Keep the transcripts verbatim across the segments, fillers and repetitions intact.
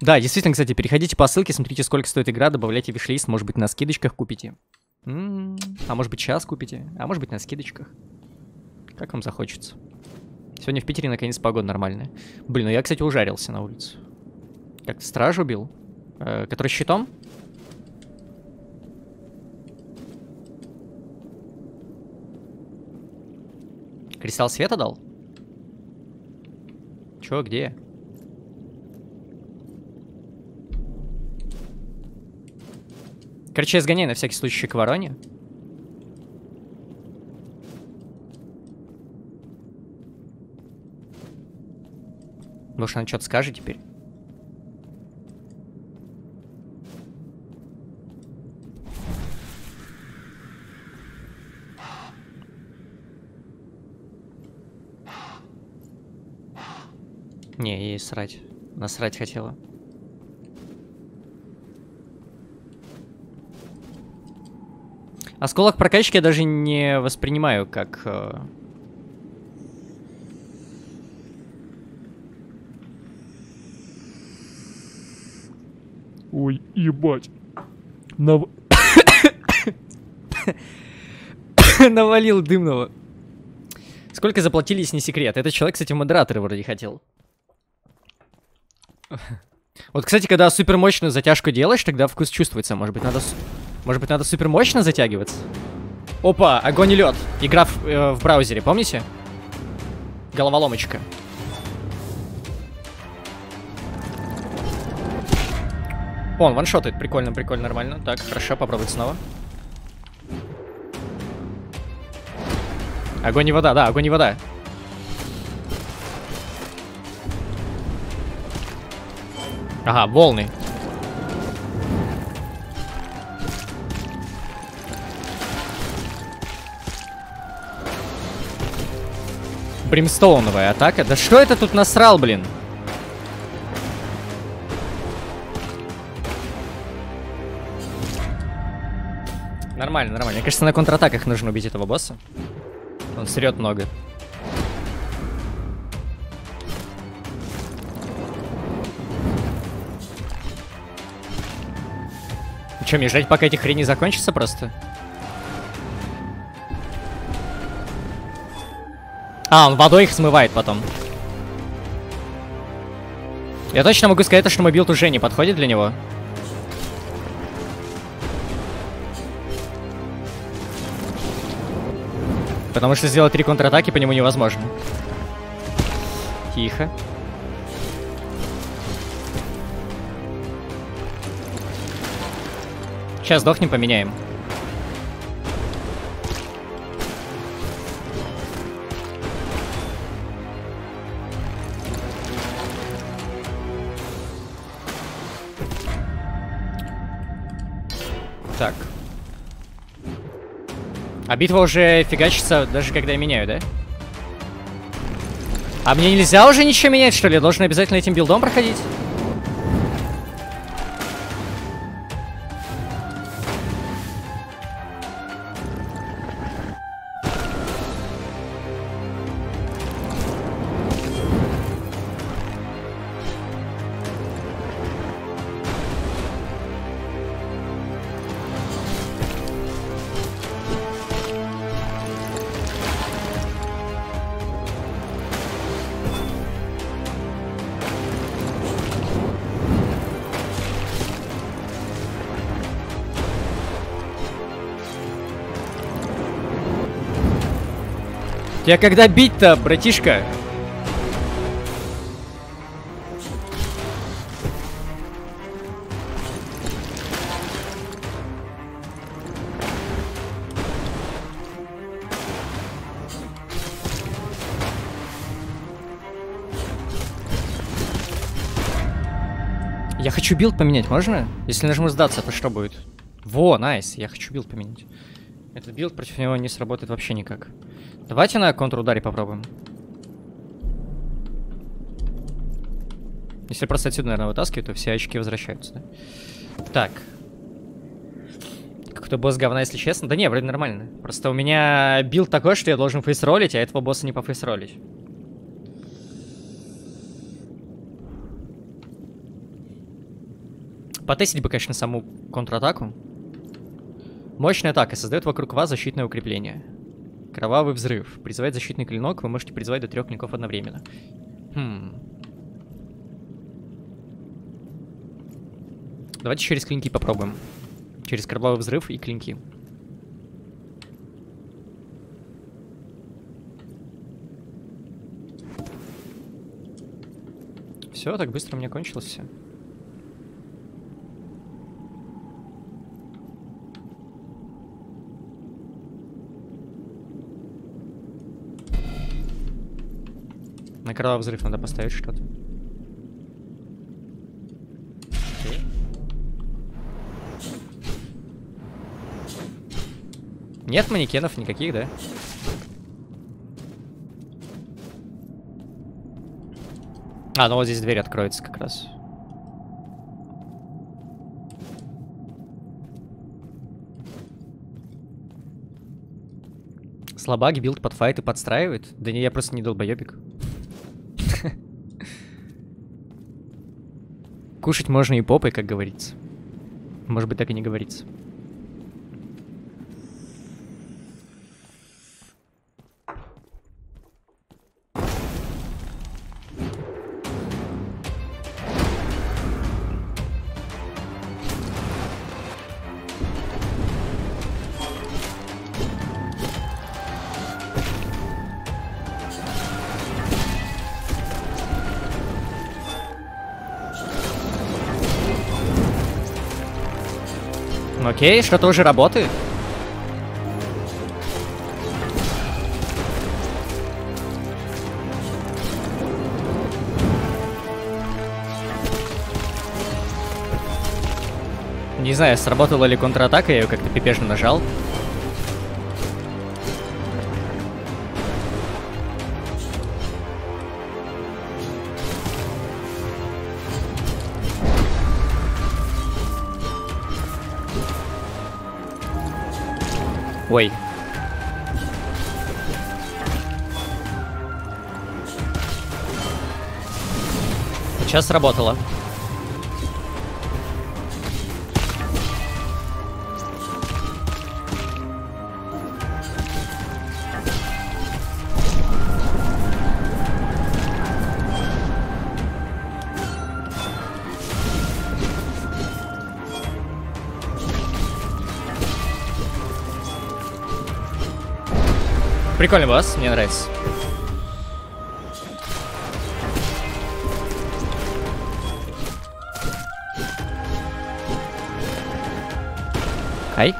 Да, действительно, кстати, переходите по ссылке, смотрите, сколько стоит игра, добавляйте виш-лист, может быть, на скидочках купите. М-м-м, а может быть, сейчас купите, а может быть, на скидочках. Как вам захочется. Сегодня в Питере, наконец, погода нормальная. Блин, ну я, кстати, ужарился на улице. Как-то страж убил, э, который щитом. Кристалл света дал? Чё, где? Короче, я сгоняю на всякий случай к вороне. Может, она что-то скажет теперь? Не, ей срать. Насрать хотела. Осколок прокачки я даже не воспринимаю как... Э... Ой, ебать. Нав... Навалил дымного. Сколько заплатили, если не секрет? Этот человек, кстати, в модераторы вроде хотел. Вот, кстати, когда супермощную затяжку делаешь, тогда вкус чувствуется. Может быть, надо, может быть, надо супермощно затягиваться? Опа, огонь и лед. Игра в, э, в браузере, помните? Головоломочка. Вон, ваншотает. Прикольно, прикольно, нормально. Так, хорошо, попробовать снова. Огонь и вода, да, огонь и вода. Ага, волны. Бримстоуновая атака. Да что это тут насрал, блин? Нормально, нормально. Мне кажется, на контратаках нужно убить этого босса. Он срет много. Че, мне ждать, пока эти хрени закончатся просто? А, он водой их смывает потом. Я точно могу сказать, что мой билд уже не подходит для него. Потому что сделать три контратаки по нему невозможно. Тихо. Сейчас сдохнем, поменяем. Так. А битва уже фигачится, даже когда я меняю, да? А мне нельзя уже ничего менять, что ли? Я должен обязательно этим билдом проходить? Я когда бить-то, братишка? Я хочу билд поменять, можно? Если нажму сдаться, то что будет? Во, найс, я хочу билд поменять. Этот билд против него не сработает вообще никак. Давайте на контрударе попробуем. Если просто отсюда, наверное, вытаскивают, то все очки возвращаются. Да? Так. Какой-то босс говна, если честно. Да не, вроде нормально. Просто у меня билд такой, что я должен фейсролить, а этого босса не пофейсролить. Потестить бы, конечно, саму контратаку. Мощная атака создает вокруг вас защитное укрепление. Кровавый взрыв. Призывает защитный клинок. Вы можете призывать до трех клинков одновременно. Хм. Давайте через клинки попробуем. Через кровавый взрыв и клинки. Все, так быстро у меня кончилось все. На кровавый взрыв надо поставить что-то. Окей. Нет манекенов никаких, да? А, ну вот здесь дверь откроется как раз. Слабак билд под файты подстраивает? Да не, я просто не долбоебик. Кушать можно и попой, как говорится. Может быть, так и не говорится. Окей, что тоже работает. Не знаю, сработала ли контратака, я ее как-то пипежно нажал. Ой. Сейчас сработало. Прикольный босс, мне нравится. Ай.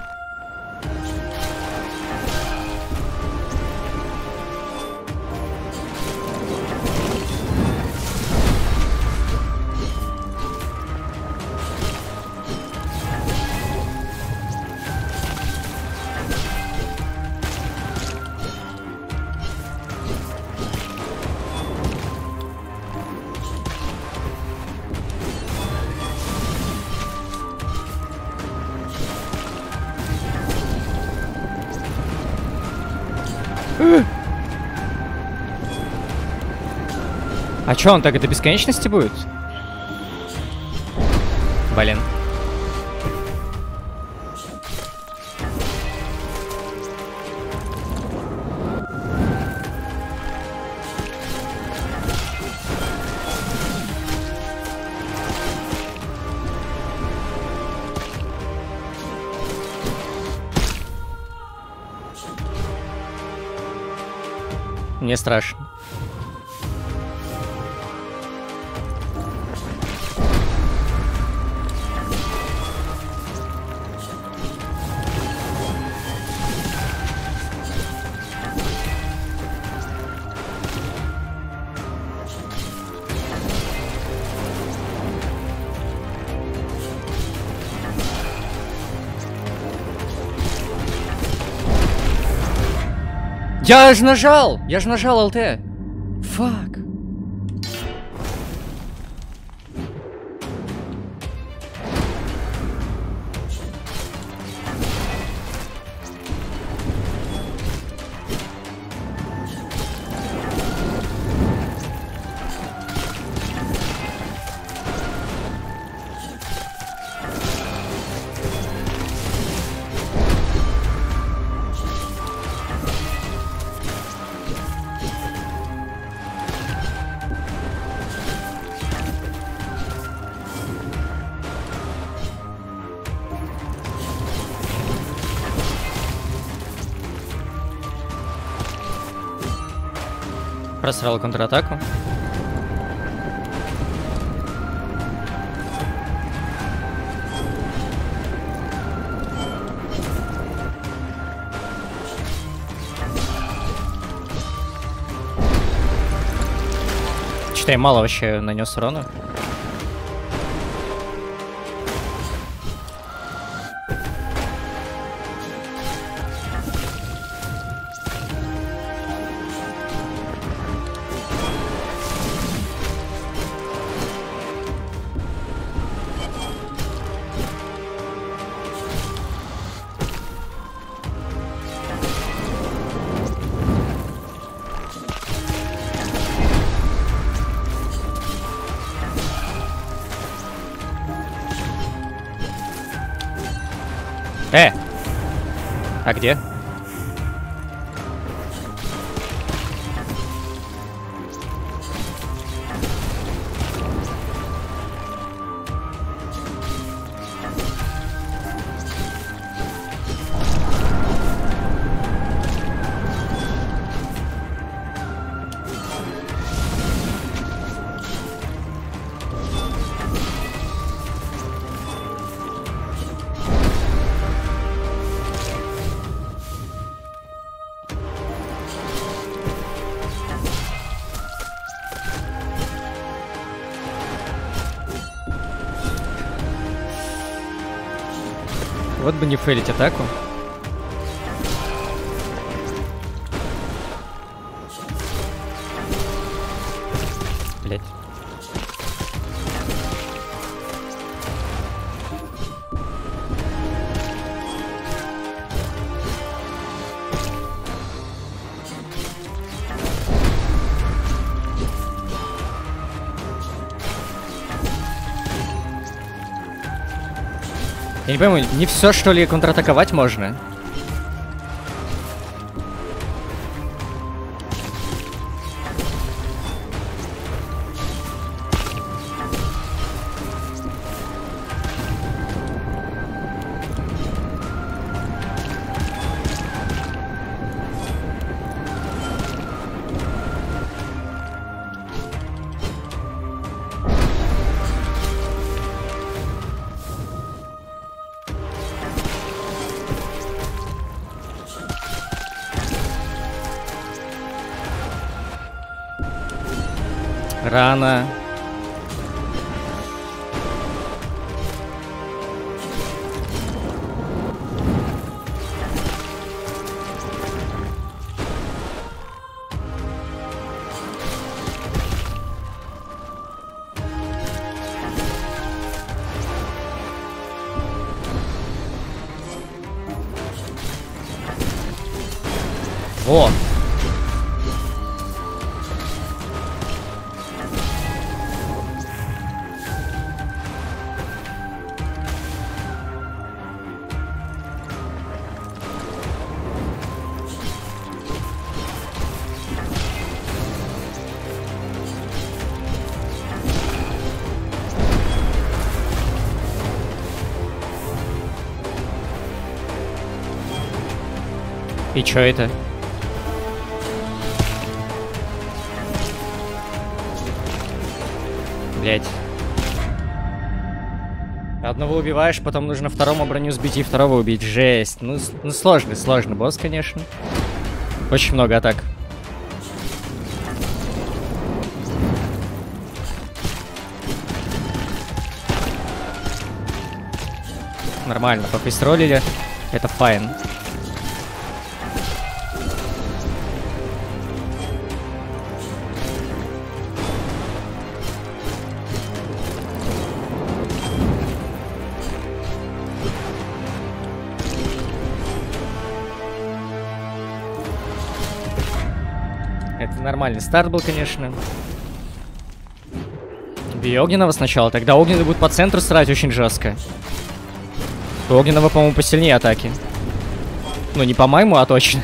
А чё, он так и до бесконечности будет? Блин. Мне страшно. Я же нажал! Я же нажал эл тэ! Фак! просрал контратаку. Читай, мало вообще нанес урона. Э! А где? Вот бы не фейлить атаку. Блять. Я не понимаю, не все, что ли, контратаковать можно? Рано. Во. И чё это? Блять. Одного убиваешь, потом нужно второму броню сбить и второго убить. Жесть. Ну, ну сложный, сложный босс, конечно. Очень много атак. Нормально, попестролили. Это файн. Нормальный старт был, конечно. Бей огненного сначала, тогда огненный будет по центру срать очень жестко. У огненного, по-моему, посильнее атаки. Ну, не по-моему, а точно.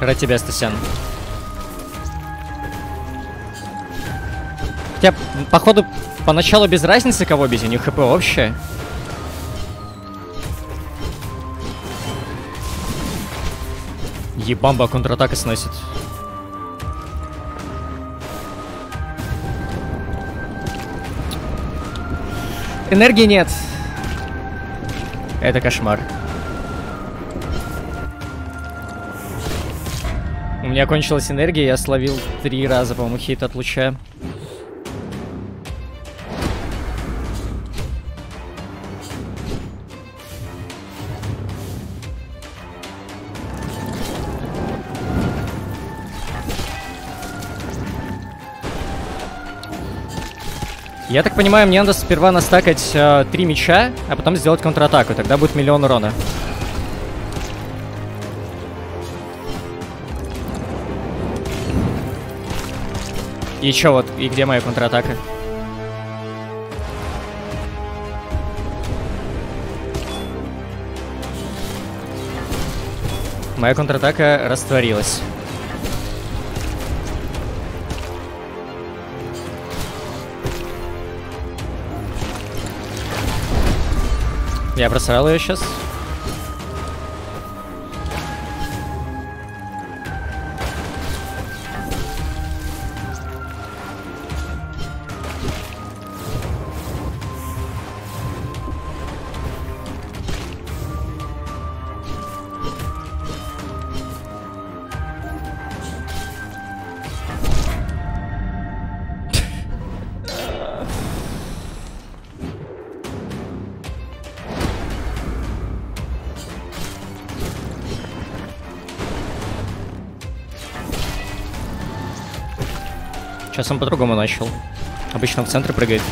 Ради тебя, Стасян. У тебя, походу, поначалу без разницы, кого бить, у них ХП общее. Ебамба, контратака сносит. Энергии нет. Это кошмар. У меня кончилась энергия, я словил три раза, по-моему, хит от луча. Я так понимаю, мне надо сперва настакать э, три меча, а потом сделать контратаку. Тогда будет миллион урона. И чё вот, и где моя контратака? Моя контратака растворилась. Я просрал ее сейчас. Сейчас он по-другому начал. Обычно в центр прыгает.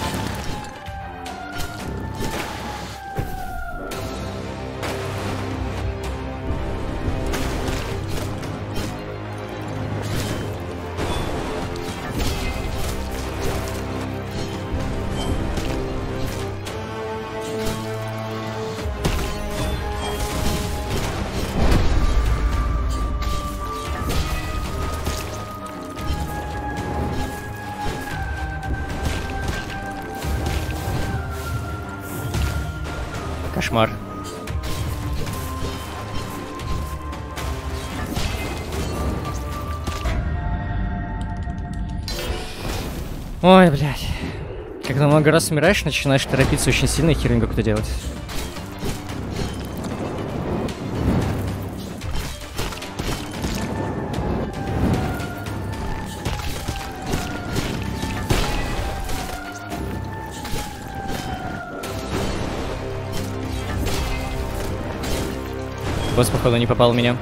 Кошмар. Ой, блядь. Когда много раз умираешь, начинаешь торопиться очень сильно и херню какую-то делать. Босс, походу, не попал в меня.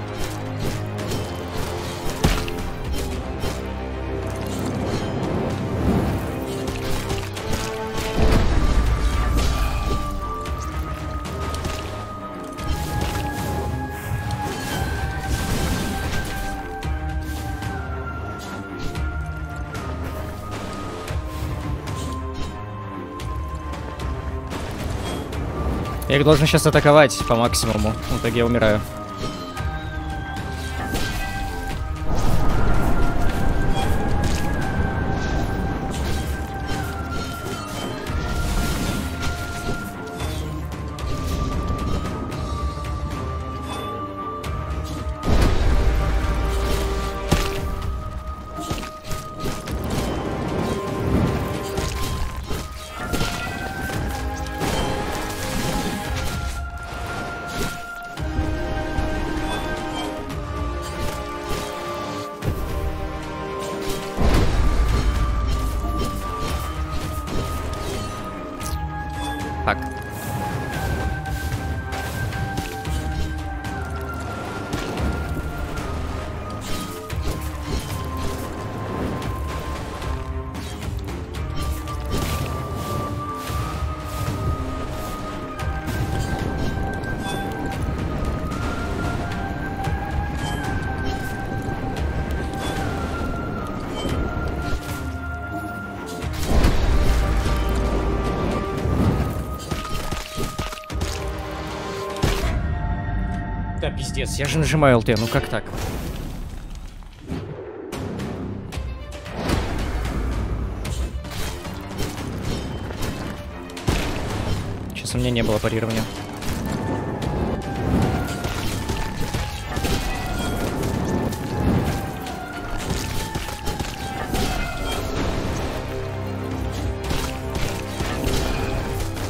Я их должен сейчас атаковать по максимуму. В итоге я умираю. Пиздец, я же нажимаю эл тэ, ну как так? кажется, у меня не было парирования.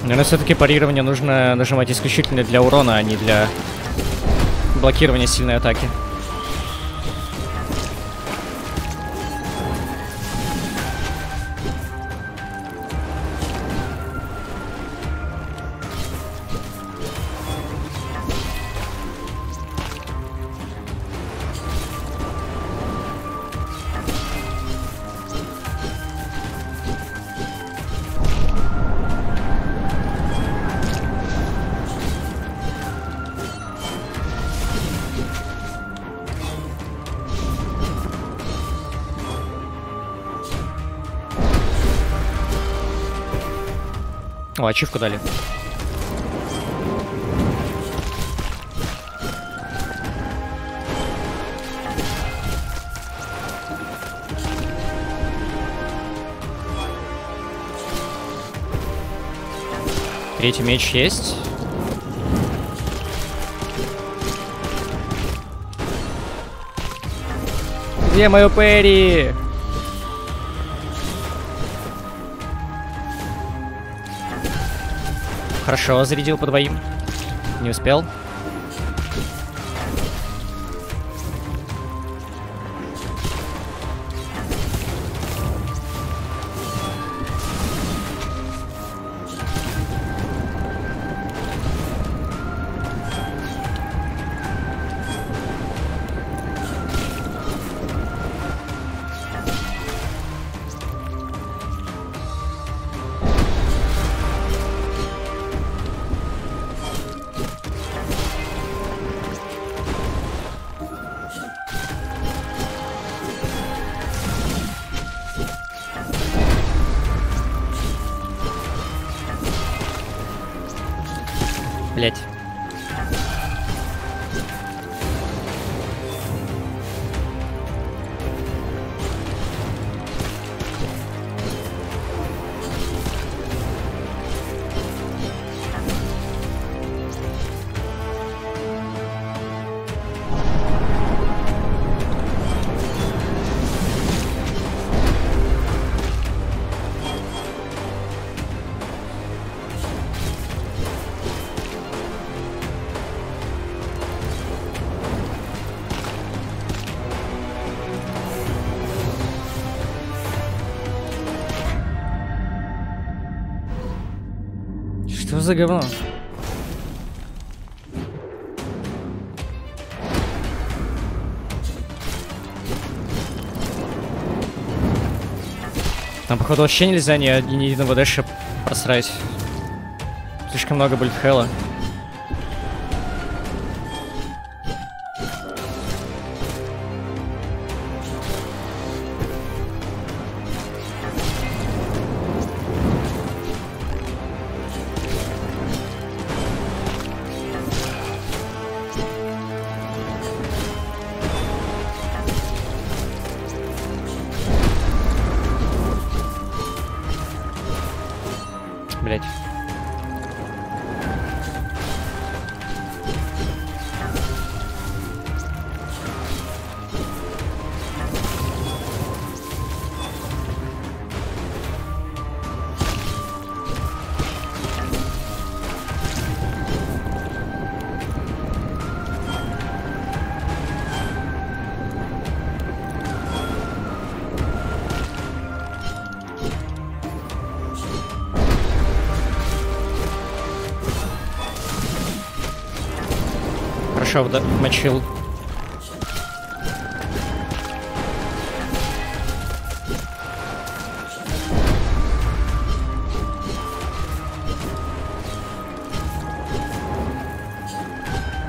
Наверное, все-таки парирование нужно нажимать исключительно для урона, а не для блокирования сильной атаки. О, ачивку дали. Третий меч есть. Где мою Перри? Хорошо, зарядил по двоим. Не успел. Блять. Что за говно? Там, походу, вообще нельзя ни, ни единого дэша посрать. Слишком много бультхелла. Блять. Мочил.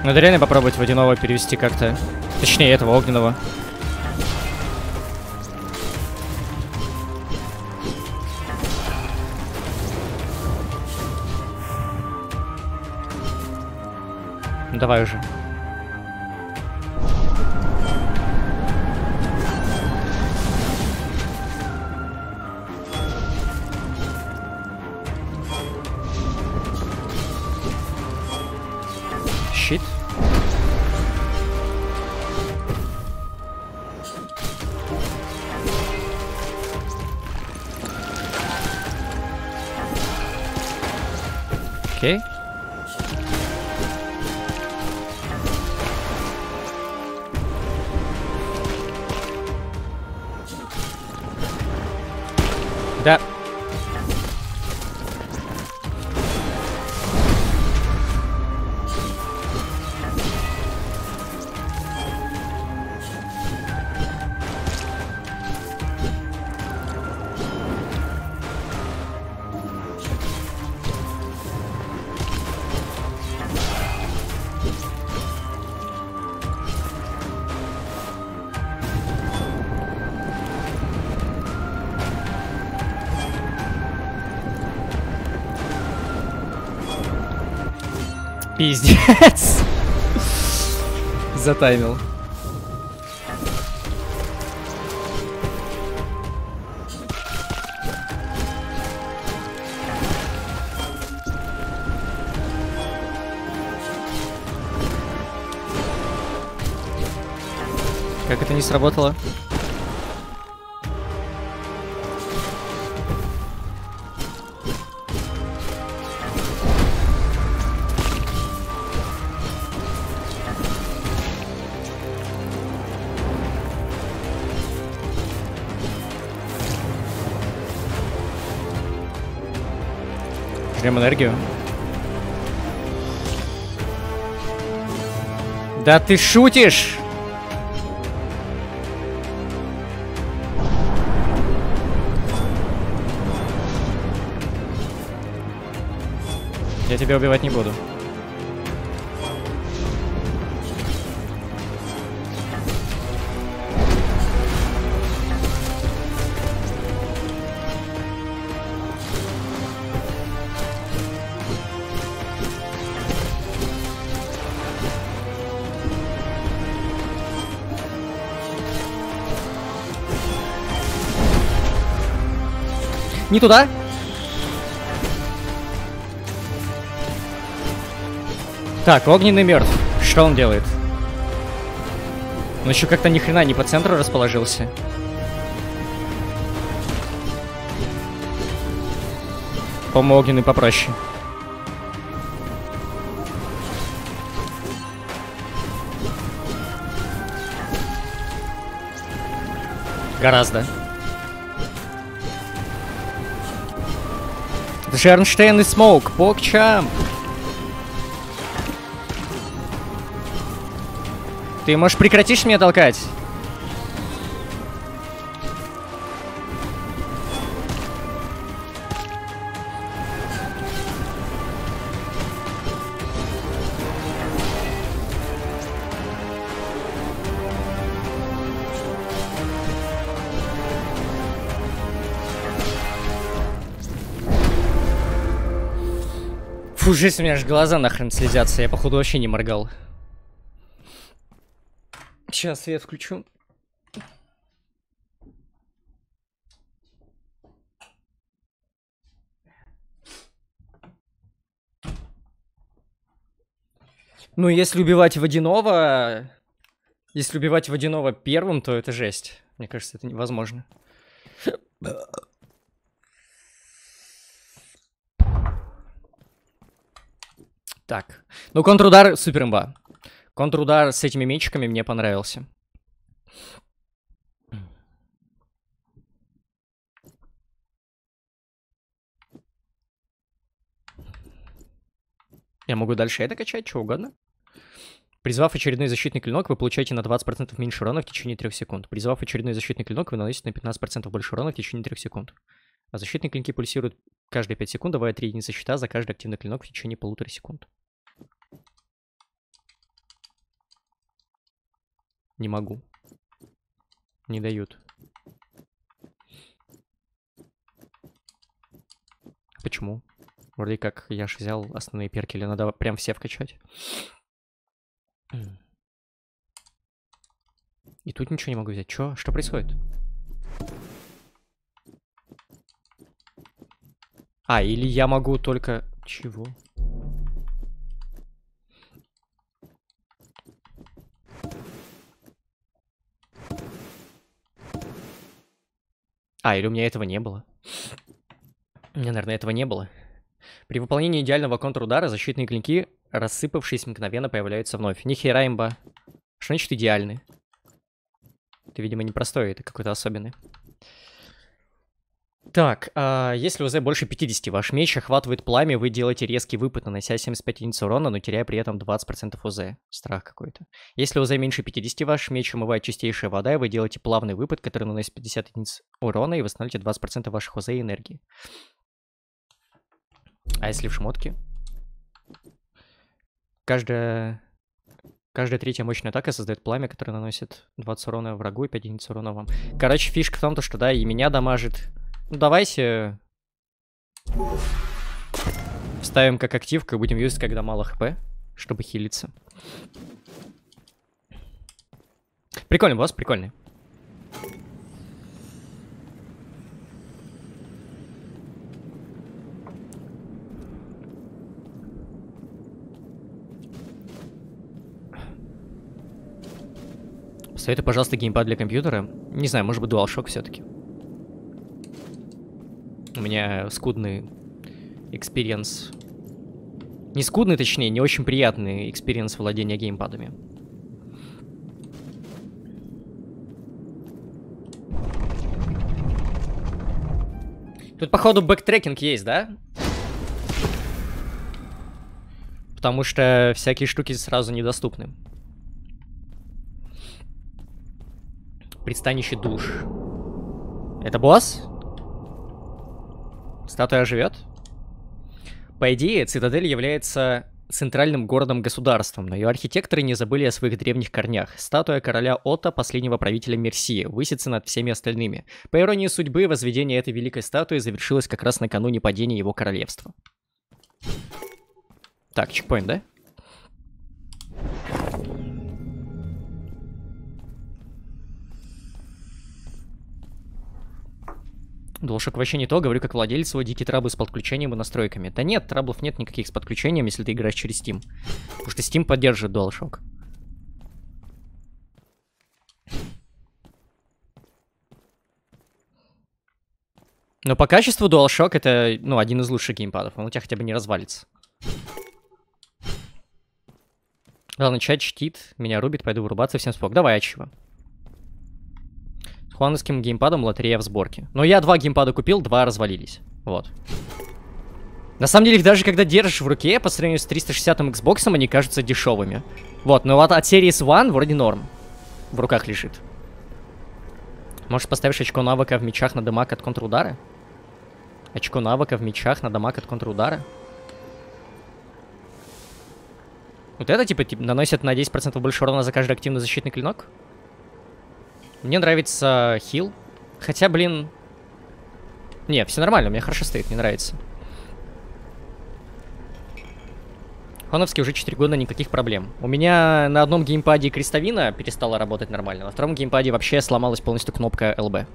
Надо реально попробовать водяного перевести как-то. Точнее, этого огненного. Ну, давай уже. щит. Окей. Да. Пиздец. Затаймил. Как это не сработало? Энергию. Да ты шутишь? Я тебя убивать не буду. Не туда? Так, огненный мертв. Что он делает? Он еще как-то ни хрена не по центру расположился. По-моему, огненный попроще. Гораздо. Джернштейн и Смоук, покчам. Ты, может, прекратишь меня толкать? Фу, жесть, у меня аж глаза нахрен слезятся. Я, походу, вообще не моргал. Сейчас свет включу. Ну, если убивать водяного... Если убивать водяного первым, то это жесть. Мне кажется, это невозможно. Так, ну контрудар супер имба. Контрудар с этими мечиками мне понравился. Я могу дальше это качать, что угодно. Призвав очередной защитный клинок, вы получаете на двадцать процентов меньше урона в течение трех секунд. Призвав очередной защитный клинок, вы наносите на пятнадцать процентов больше урона в течение трех секунд. А защитные клинки пульсируют каждые пять секунд, давая три единицы щита за каждый активный клинок в течение полутора секунд. Не могу. Не дают. Почему? Вроде как я же взял основные перки, или надо прям все вкачать? И тут ничего не могу взять. Чё? Что происходит? А, или я могу только... Чего? А, или у меня этого не было. У меня, наверное, этого не было. При выполнении идеального контрудара защитные клинки, рассыпавшись, мгновенно появляются вновь. Нихера имба. Что значит идеальный? Ты, видимо, непростой, это какой-то особенный. Так, а если УЗ больше пятидесяти, ваш меч охватывает пламя, вы делаете резкий выпад, нанося семьдесят пять единиц урона, но теряя при этом двадцать процентов УЗ. Страх какой-то. Если УЗ меньше пятидесяти, ваш меч умывает чистейшая вода, и вы делаете плавный выпад, который наносит пятьдесят единиц урона, и восстановите двадцать процентов ваших УЗ и энергии. А если в шмотке? Каждая... Каждая третья мощная атака создает пламя, которое наносит двадцать урона врагу и пять единиц урона вам. Короче, фишка в том, что да, и меня дамажит. Ну, давайте вставим как активку и будем юзать, когда мало хп, чтобы хилиться. Прикольный босс, прикольный. Посоветуй, пожалуйста, геймпад для компьютера. Не знаю, может быть, DualShock все-таки. У меня скудный экспириенс. Не скудный, точнее, не очень приятный экспириенс владения геймпадами. Тут, походу, бэктрекинг есть, да? Потому что всякие штуки сразу недоступны. Предстанище душ. Это босс? Статуя живет? По идее, Цитадель является центральным городом-государством, но ее архитекторы не забыли о своих древних корнях. Статуя короля Отто, последнего правителя Мерсии, высится над всеми остальными. По иронии судьбы, возведение этой великой статуи завершилось как раз накануне падения его королевства. Так, чекпоинт, да? DualShock вообще не то, говорю как владелец, его дикие траблы с подключением и настройками. Да нет, траблов нет никаких с подключением, если ты играешь через Steam. Потому что Steam поддерживает DualShock. Но по качеству DualShock это, ну, один из лучших геймпадов. Он у тебя хотя бы не развалится. Ладно, чат чтит, меня рубит, пойду вырубаться, всем спок. Давай, отчего. С хуановским геймпадом лотерея в сборке. Но я два геймпада купил, два развалились. Вот. На самом деле, их даже когда держишь в руке, по сравнению с триста шестидесятым Xbox, они кажутся дешевыми. Вот, но вот от Series One вроде норм. В руках лежит. Может, поставишь очко навыка в мечах на дамаг от контрудара? Очко навыка в мечах на дамаг от контрудара? Вот это, типа, типа наносит на десять процентов больше урона за каждый активный защитный клинок? Мне нравится хил. Хотя, блин... Не, все нормально, у меня хорошо стоит, мне нравится. Хоновский уже четыре года, никаких проблем. У меня на одном геймпаде крестовина перестала работать нормально, на втором геймпаде вообще сломалась полностью кнопка эл бэ.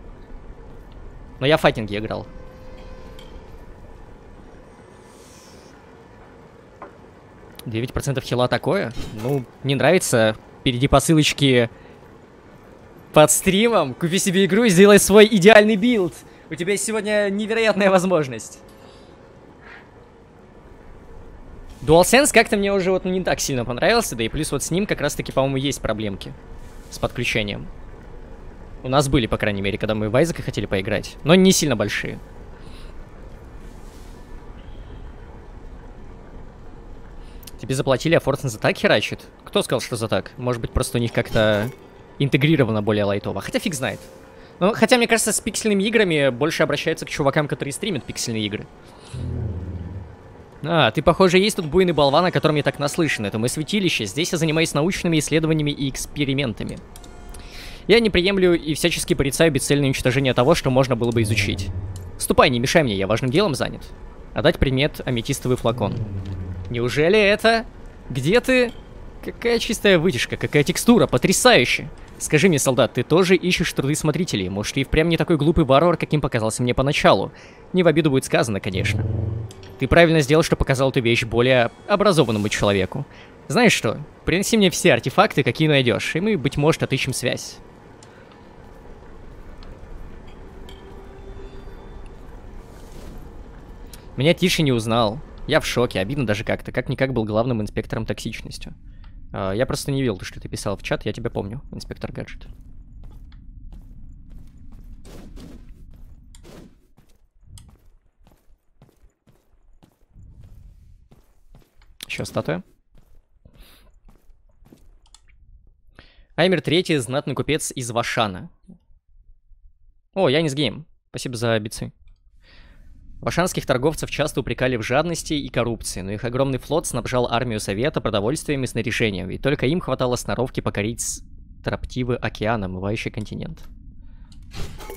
Но я в файтинге играл. девять процентов хила такое? Ну, не нравится. Впереди по ссылочке... Под стримом купи себе игру и сделай свой идеальный билд. У тебя сегодня невероятная возможность. DualSense как-то мне уже вот не так сильно понравился. Да и плюс вот с ним как раз-таки, по-моему, есть проблемки с подключением. У нас были, по крайней мере, когда мы в Айзека хотели поиграть. Но не сильно большие. Тебе заплатили, а Fortnite за так херачит? Кто сказал, что за так? Может быть, просто у них как-то... интегрировано более лайтово. Хотя фиг знает. Ну, хотя, мне кажется, с пиксельными играми больше обращаются к чувакам, которые стримят пиксельные игры. А, ты, похоже, есть тут буйный болван, о котором я так наслышан. Это мое святилище. Здесь я занимаюсь научными исследованиями и экспериментами. Я не приемлю и всячески порицаю бесцельное уничтожение того, что можно было бы изучить. Ступай, не мешай мне, я важным делом занят. Отдать предмет аметистовый флакон. Неужели это... Где ты... Какая чистая вытяжка, какая текстура, потрясающе! Скажи мне, солдат, ты тоже ищешь труды смотрителей? Может, ты и впрямь не такой глупый варвар, каким показался мне поначалу? Не в обиду будет сказано, конечно. Ты правильно сделал, что показал эту вещь более образованному человеку. Знаешь что, приноси мне все артефакты, какие найдешь, и мы, быть может, отыщем связь. Меня Тиша не узнал. Я в шоке, обидно даже как-то. Как-никак был главным инспектором токсичностью. Uh, я просто не видел, что ты писал в чат. Я тебя помню, инспектор гаджет. Еще статуя. Аймер третий, знатный купец из Вашана. О, Янис Гейм. Спасибо за бицы. Вашанских торговцев часто упрекали в жадности и коррупции, но их огромный флот снабжал армию Совета продовольствием и снаряжением, и только им хватало сноровки покорить строптивый океан, омывающий континент.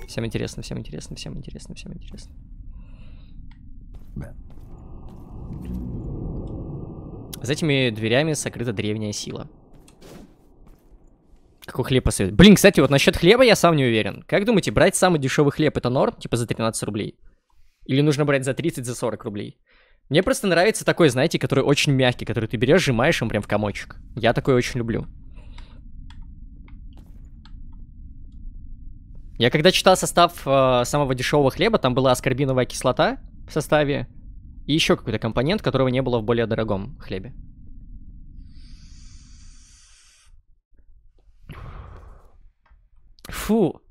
Всем интересно, всем интересно, всем интересно, всем интересно. За этими дверями сокрыта древняя сила. Какой хлеб посоветует? Блин, кстати, вот насчет хлеба я сам не уверен. Как думаете, брать самый дешевый хлеб это норм? Типа за тринадцать рублей? Или нужно брать за тридцать, за сорок рублей? Мне просто нравится такой, знаете, который очень мягкий, который ты берешь, сжимаешь им прям в комочек. Я такой очень люблю. Я когда читал состав э, самого дешевого хлеба, там была аскорбиновая кислота в составе и еще какой-то компонент, которого не было в более дорогом хлебе. Фу.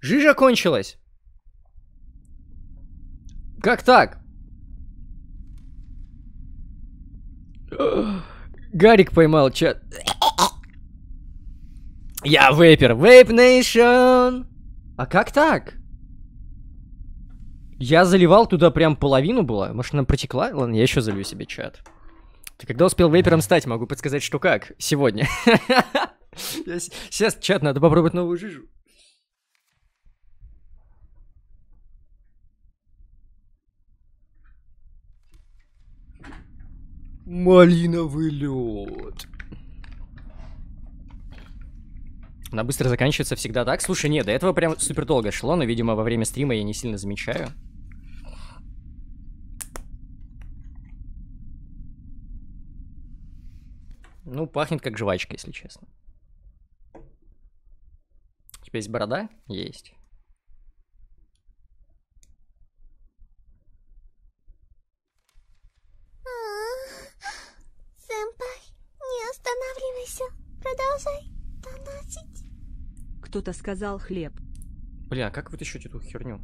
Жижа кончилась. Как так? Гарик поймал чат. Я вейпер. Вейп Нейшн. А как так? Я заливал туда прям половину было. Может, она протекла? Ладно, я еще залью себе чат. Ты когда успел вейпером стать? Могу подсказать, что как. Сегодня. Сейчас, чат, надо попробовать новую жижу. Малиновый лед. Она быстро заканчивается всегда так. Слушай, нет, до этого прям супер долго шло, но, видимо, во время стрима я не сильно замечаю. Ну, пахнет как жвачка, если честно. Есть борода? Есть. Сэмпай, не останавливайся. Продолжай доносить. Кто-то сказал хлеб. Бля, а как вытащить эту херню?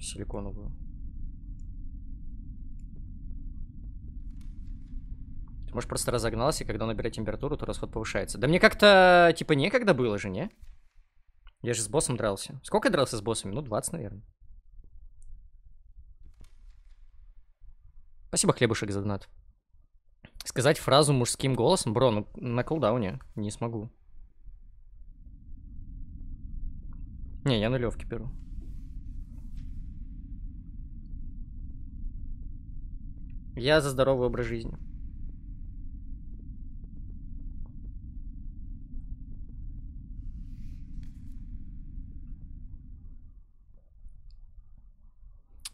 Силиконовую. Может, просто разогнался, и когда набирает температуру, то расход повышается. Да мне как-то, типа, некогда было же, не? Я же с боссом дрался. Сколько я дрался с боссами? Ну, двадцать, наверное. Спасибо, хлебушек, за донат. Сказать фразу мужским голосом? Бро, ну, на колдауне не смогу. Не, я нулевки беру. Я за здоровый образ жизни.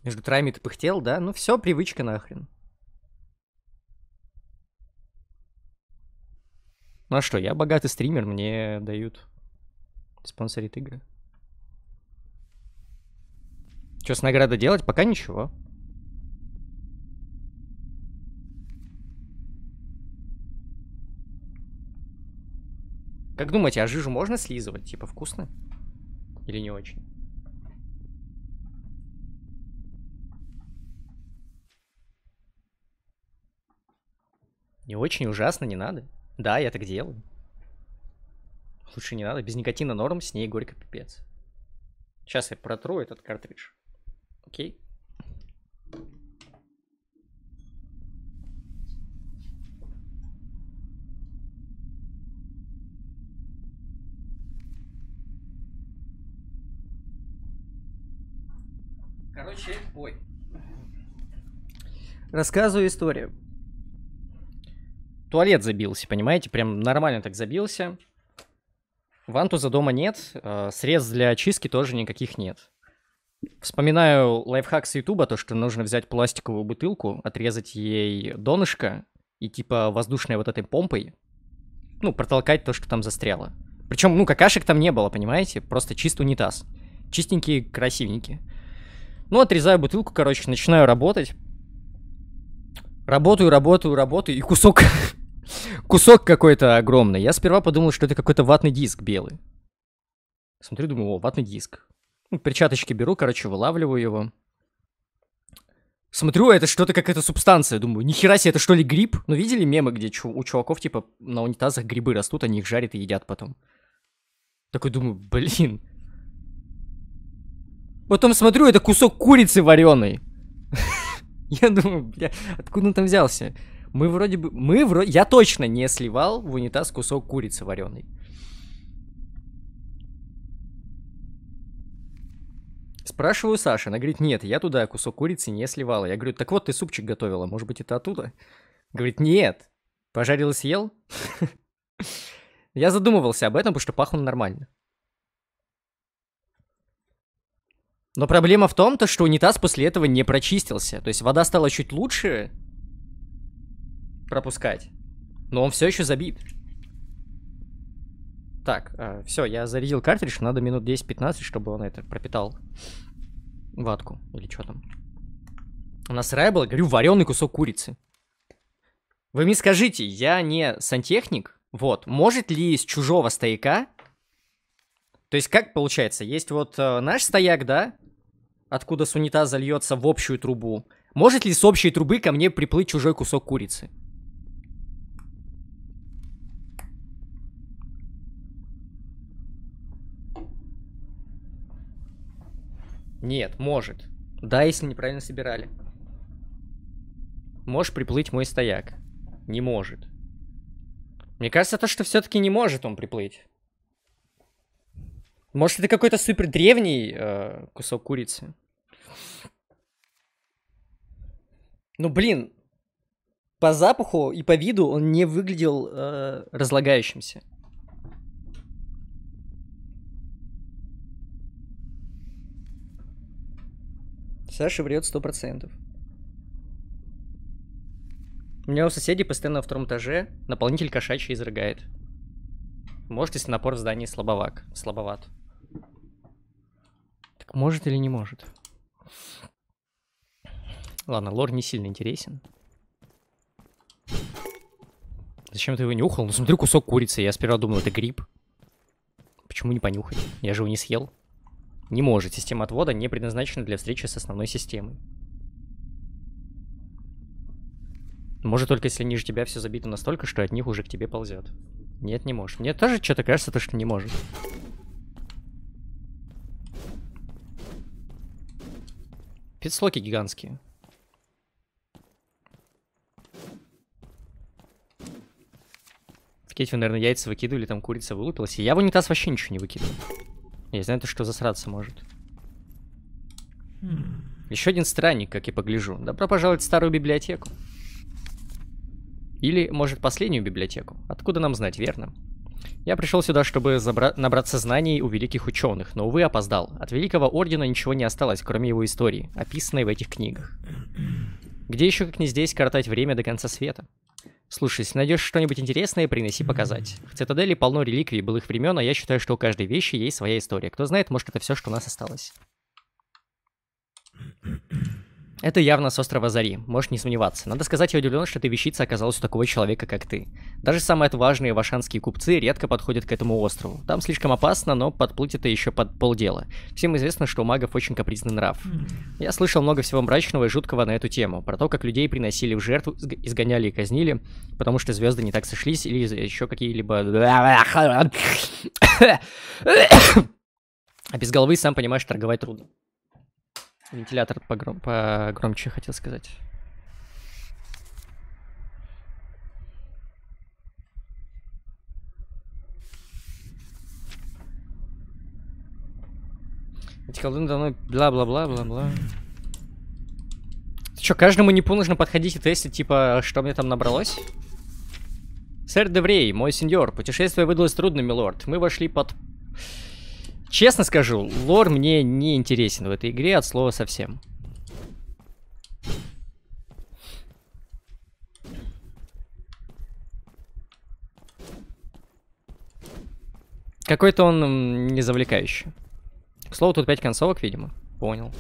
Между трами ты пыхтел, да? Ну все, привычка нахрен. Ну а что, я богатый стример, мне дают спонсорит игры. Что с наградой делать? Пока ничего. Как думаете, а жижу можно слизывать? Типа вкусно? Или не очень? Не очень ужасно, не надо. Да, я так делаю. Лучше не надо. Без никотина норм, с ней горько пипец. Сейчас я протру этот картридж. Окей. Короче, ой. Рассказываю историю. Туалет забился, понимаете? Прям нормально так забился. Вантуза дома нет, э, средств для очистки тоже никаких нет. Вспоминаю лайфхак с Ютуба, то, что нужно взять пластиковую бутылку, отрезать ей донышко и типа воздушной вот этой помпой, ну, протолкать то, что там застряло. Причем, ну, какашек там не было, понимаете? Просто чист унитаз. Чистенькие, красивенькие. Ну, отрезаю бутылку, короче, начинаю работать. Работаю, работаю, работаю, и кусок... Кусок какой-то огромный. Я сперва подумал, что это какой-то ватный диск белый. Смотрю, думаю, о, ватный диск. Ну, перчаточки беру, короче, вылавливаю его. Смотрю, это что-то, какая-то субстанция. Думаю, нихера себе, это что ли гриб? Ну, видели мемы, где чу- у чуваков, типа, на унитазах грибы растут, они их жарят и едят потом. Такой думаю, блин. Потом смотрю, это кусок курицы вареной. Я думаю, бля, откуда он там взялся? Мы вроде бы... Мы вроде... Я точно не сливал в унитаз кусок курицы вареной. Спрашиваю Сашу, она говорит, нет, я туда кусок курицы не сливала. Я говорю, так вот, ты супчик готовила, может быть, это оттуда? Говорит, нет, пожарил и съел? Я задумывался об этом, потому что пахло нормально. Но проблема в том, что унитаз после этого не прочистился. То есть вода стала чуть лучше... пропускать. Но он все еще забит. Так, э, все, я зарядил картридж. Надо минут десять-пятнадцать, чтобы он это пропитал ватку. Или что там. У нас рай был, говорю, вареный кусок курицы. Вы мне скажите, я не сантехник. Вот, может ли из чужого стояка... То есть как получается? Есть вот э, наш стояк, да? Откуда с унитаза льется в общую трубу. Может ли с общей трубы ко мне приплыть чужой кусок курицы? Нет, может. Да, если неправильно собирали. Может приплыть мой стояк? Не может. Мне кажется, то, что все-таки не может он приплыть. Может, это какой-то супер древний э, кусок курицы? Ну, блин. По запаху и по виду он не выглядел э, разлагающимся. Саша врет сто процентов. У меня у соседей постоянно на втором этаже наполнитель кошачий изрыгает. Может, если напор в здании слабовак, слабоват. Так может или не может? Ладно, лор не сильно интересен. Зачем ты его нюхал? Ну, смотрю, кусок курицы. Я сперва думал, это гриб. Почему не понюхать? Я же его не съел. Не может. Система отвода не предназначена для встречи с основной системой. Может, только если ниже тебя все забито настолько, что от них уже к тебе ползет. Нет, не может. Мне тоже что-то кажется, то, что не может. Пиццлоки гигантские. В кетве, наверное, яйца выкидывали, там курица вылупилась. И я в унитаз вообще ничего не выкидывал. Я знаю, то, что засраться может. Hmm. Еще один странник, как я погляжу. Добро пожаловать в старую библиотеку. Или, может, последнюю библиотеку. Откуда нам знать, верно? Я пришел сюда, чтобы забра... набраться знаний у великих ученых, но, увы, опоздал. От Великого Ордена ничего не осталось, кроме его истории, описанной в этих книгах. Где еще, как не здесь, коротать время до конца света? Слушай, если найдешь что-нибудь интересное, приноси показать. В Цитадели полно реликвий былых времен, а я считаю, что у каждой вещи есть своя история. Кто знает, может, это все, что у нас осталось. Это явно с острова Зари, можешь не сомневаться. Надо сказать, я удивлен, что эта вещица оказалась у такого человека, как ты. Даже самые отважные вашанские купцы редко подходят к этому острову. Там слишком опасно, но подплыть это еще под полдела. Всем известно, что у магов очень капризный нрав. Я слышал много всего мрачного и жуткого на эту тему. Про то, как людей приносили в жертву, изгоняли и казнили, потому что звезды не так сошлись или еще какие-либо... А без головы, сам понимаешь, торговать трудно. Вентилятор погром... погромче хотел сказать. Эти колдуны давно бла-бла-бла-бла-бла. Ты чё, каждому непу нужно подходить и тестить, типа, что мне там набралось? Сэр Деврей, мой сеньор, путешествие выдалось трудным, милорд. Мы вошли под... Честно скажу, лор мне не интересен в этой игре от слова совсем. Какой-то он не завлекающий. К слову, тут пять концовок, видимо. Понял.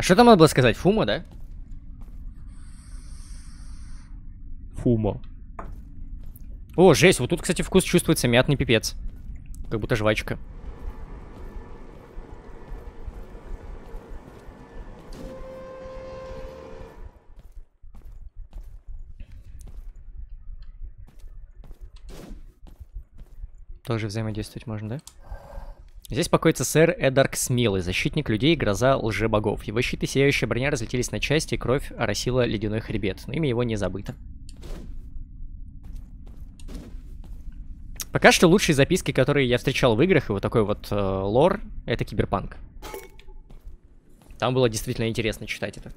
Что там надо было сказать? Фума, да? Фума. О, жесть. Вот тут, кстати, вкус чувствуется мятный пипец. Как будто жвачка. Тоже взаимодействовать можно, да? Здесь покоится сэр Эдарк Смелый, защитник людей, гроза лжебогов. Его щит и сияющая броня разлетелись на части, и кровь оросила ледяной хребет. Но имя его не забыто. Пока что лучшие записки, которые я встречал в играх, и вот такой вот э, лор, это Киберпанк. Там было действительно интересно читать это.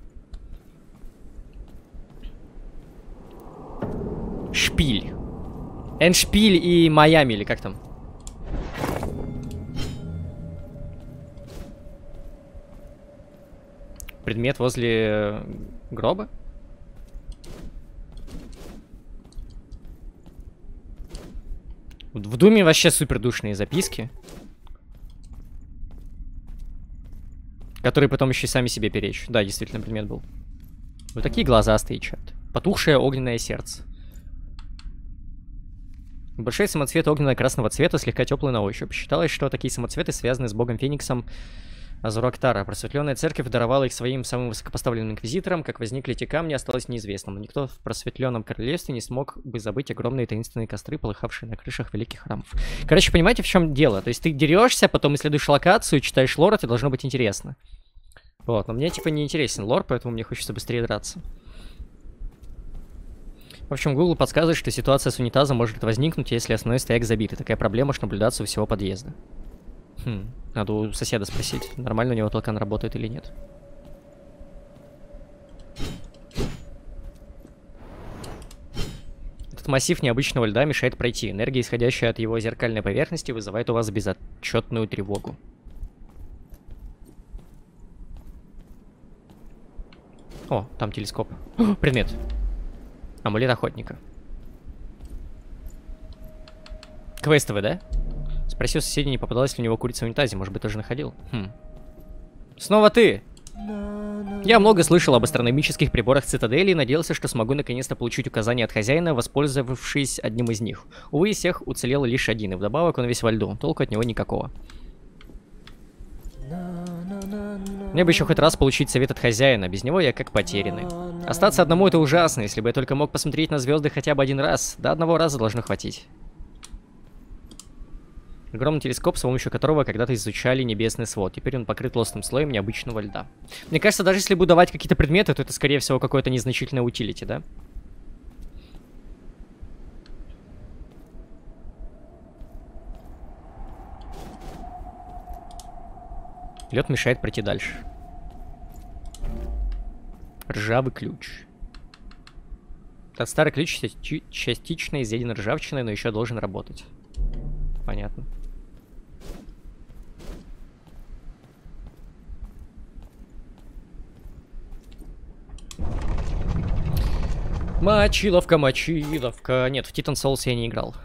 Шпиль. Эншпиль и Майами, или как там? Предмет возле гроба? В Думе вообще супер душные записки. Которые потом еще и сами себе перечь. Да, действительно, предмет был. Вот такие глазастые, чат. Потухшее огненное сердце. Большой самоцвет огненно-красного цвета, слегка теплый на ощупь. Считалось, что такие самоцветы связаны с богом Фениксом Азурактара. Просветленная церковь даровала их своим самым высокопоставленным инквизиторам. Как возникли эти камни, осталось неизвестным. Но никто в просветленном королевстве не смог бы забыть огромные таинственные костры, полыхавшие на крышах великих храмов. Короче, понимаете, в чем дело? То есть ты дерешься, потом исследуешь локацию, читаешь лор, это должно быть интересно. Вот, но мне типа не интересен лор, поэтому мне хочется быстрее драться. В общем, Google подсказывает, что ситуация с унитазом может возникнуть, если основной стояк забит. И такая проблема может наблюдаться у всего подъезда. Хм, надо у соседа спросить, нормально у него толкан работает или нет. Этот массив необычного льда мешает пройти. Энергия, исходящая от его зеркальной поверхности, вызывает у вас безотчетную тревогу. О, там телескоп. О, предмет. Амулет охотника. Квестовый, да? Спросил соседей, не попадалась ли у него курица в унитазе. Может быть, тоже находил? Хм. Снова ты! Я много слышал об астрономических приборах Цитадели и надеялся, что смогу наконец-то получить указания от хозяина, воспользовавшись одним из них. Увы, из всех уцелел лишь один, и вдобавок он весь во льду. Толку от него никакого. Мне бы еще хоть раз получить совет от хозяина, без него я как потерянный. Остаться одному это ужасно, если бы я только мог посмотреть на звезды хотя бы один раз. До одного раза должно хватить. Огромный телескоп, с помощью которого когда-то изучали небесный свод. Теперь он покрыт толстым слоем необычного льда. Мне кажется, даже если буду давать какие-то предметы, то это скорее всего какое-то незначительное утилити, да? Лед мешает пройти дальше. Ржавый ключ. Этот старый ключ частично изъеден ржавчиной, но еще должен работать. Понятно. Мочиловка, мочиловка. Нет, в Титан Соулс я не играл.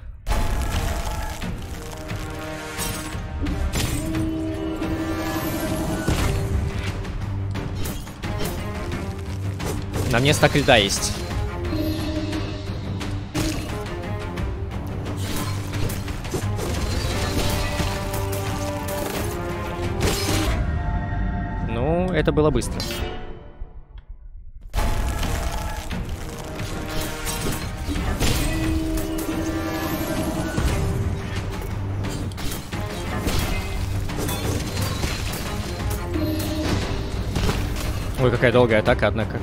На мне стак льда есть. Ну, это было быстро. Ой, какая долгая атака, однако.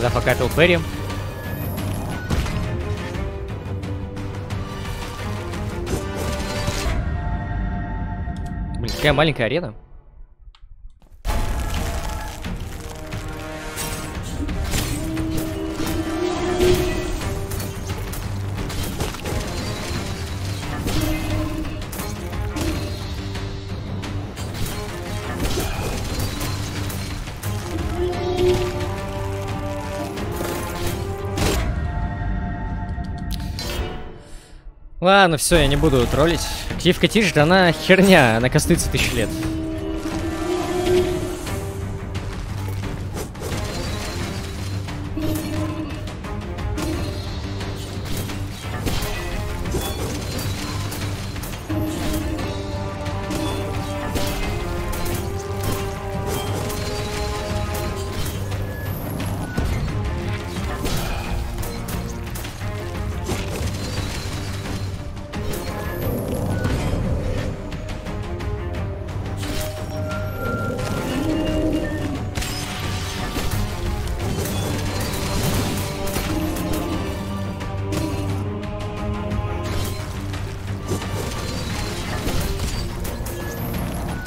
Зафакапил Перри. Такая маленькая арена. Ладно, все, я не буду троллить. Активка Тижд, она херня, она кастуется тысячу лет.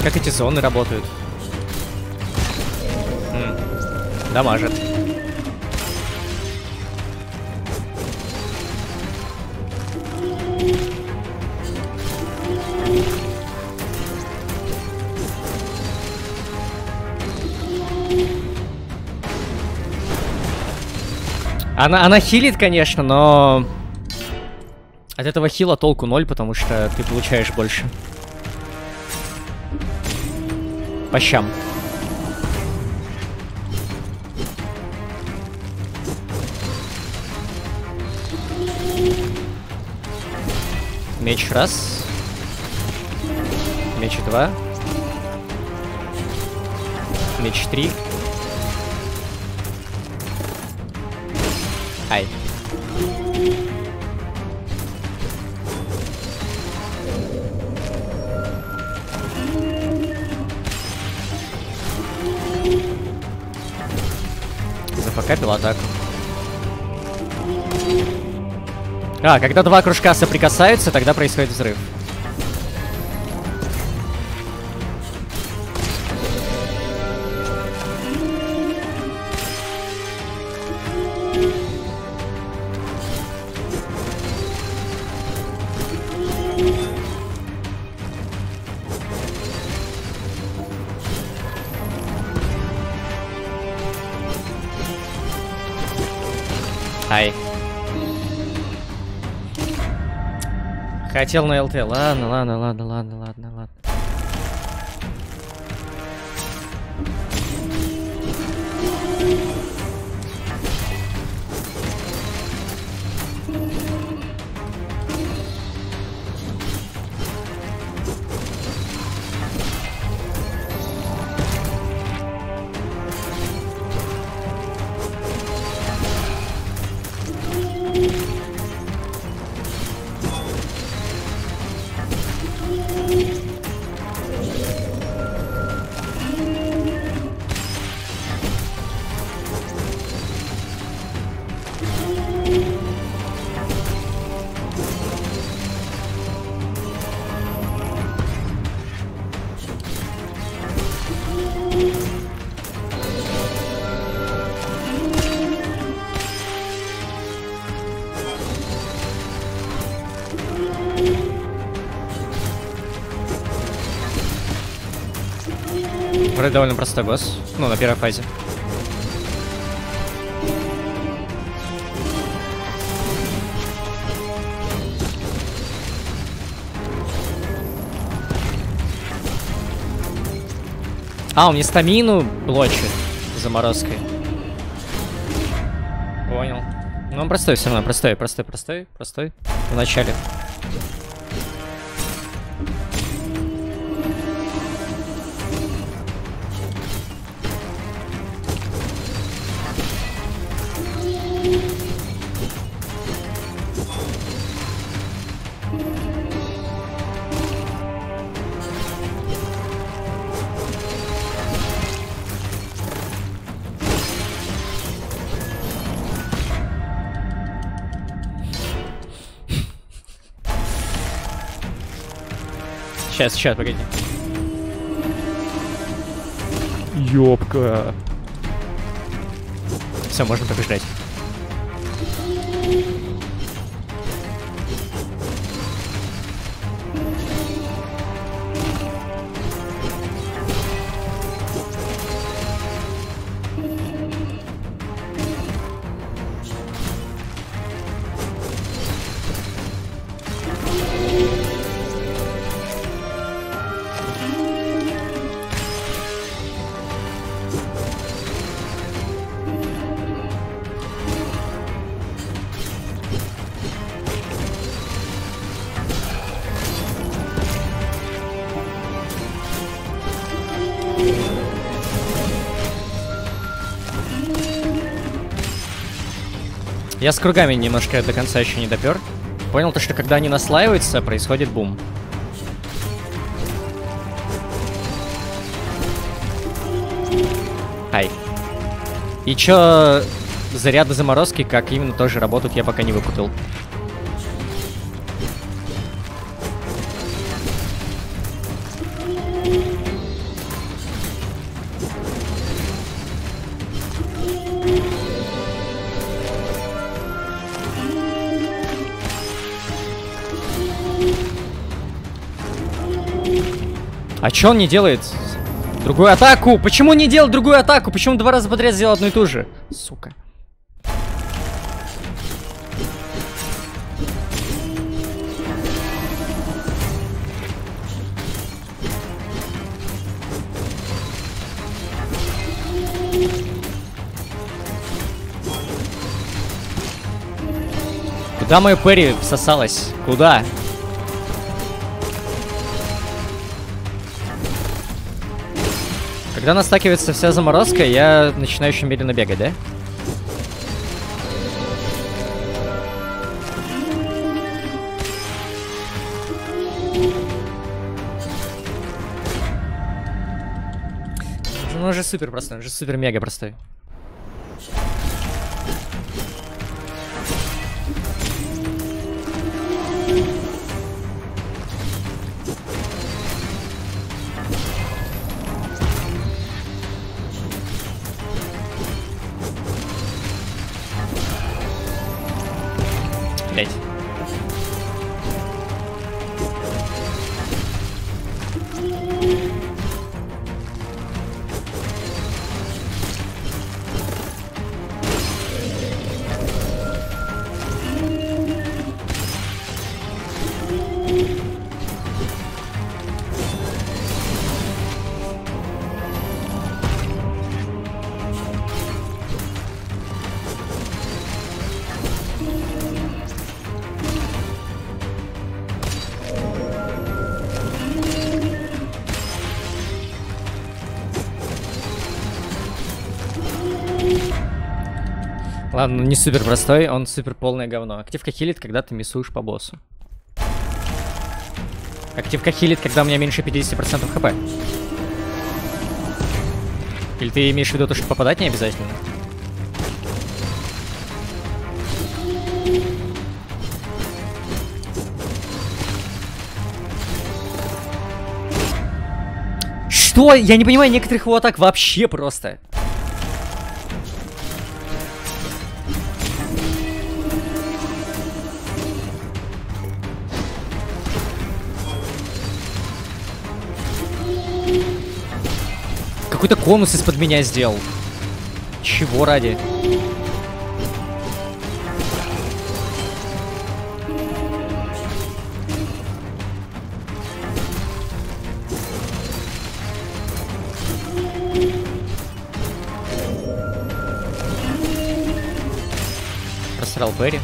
Как эти зоны работают? М-м, дамажит. Она, она хилит, конечно, но от этого хила толку ноль, потому что ты получаешь больше. По щам. Меч раз. Меч два. Меч три. Ай. Капил атаку. А, когда два кружка соприкасаются, тогда происходит взрыв. Хотел на ЛТ. Ладно, ладно, ладно, ладно, ладно, ладно. Довольно простой босс, ну, на первой фазе. А, он мне стамину блочит заморозкой. Понял. Ну, он простой все равно, простой, простой, простой, простой в начале. Сейчас, сейчас, погоди. Ёпка. Все, можно побеждать. Я с кругами немножко до конца еще не допер. Понял то, что когда они наслаиваются, происходит бум. Ай. И чё, заряды заморозки, как именно тоже работают, я пока не выпутал. А чё он не делает другую атаку? Почему не делает другую атаку? Почему два раза подряд сделал одну и ту же? Сука. Куда моё перри всосалось? Куда? Когда настакивается вся заморозка, я начинаю еще медленно бегать, да? Он же супер простой, он же супер-мега простой. Ладно, не супер простой, он супер полное говно. Активка хилит, когда ты миссуешь по боссу. Активка хилит, когда у меня меньше пятидесяти процентов хп. Или ты имеешь в виду то, что попадать не обязательно? Что? Я не понимаю некоторых его атак вообще просто. Какой-то конус из-под меня сделал. Чего ради? Просрал Берри.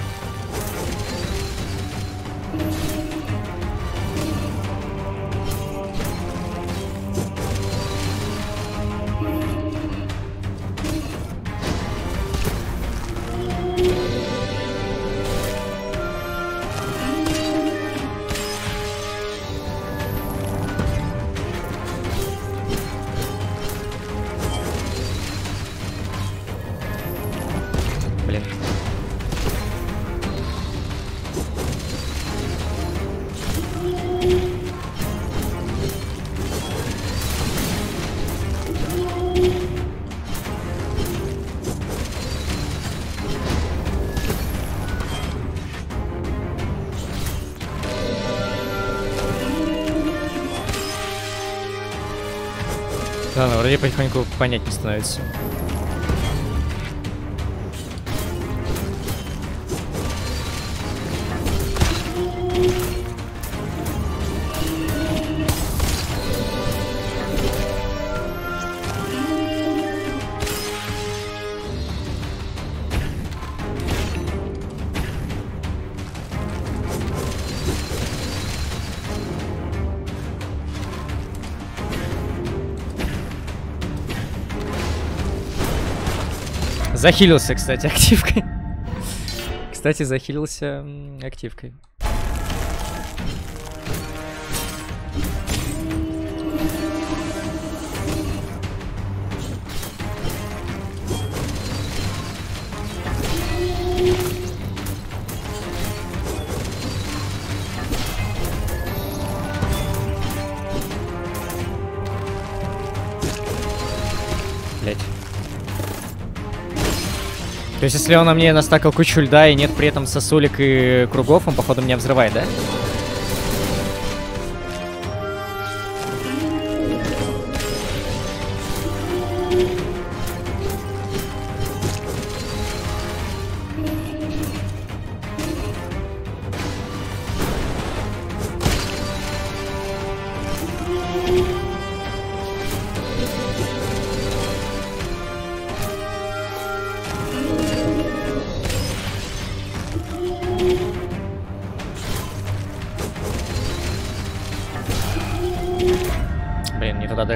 Да, ну, вроде потихоньку понятнее становится. Захилился, кстати, активкой. Кстати, захилился активкой. То есть, если он на мне настакал кучу льда и нет при этом сосулек и кругов, он, походу, меня взрывает, да?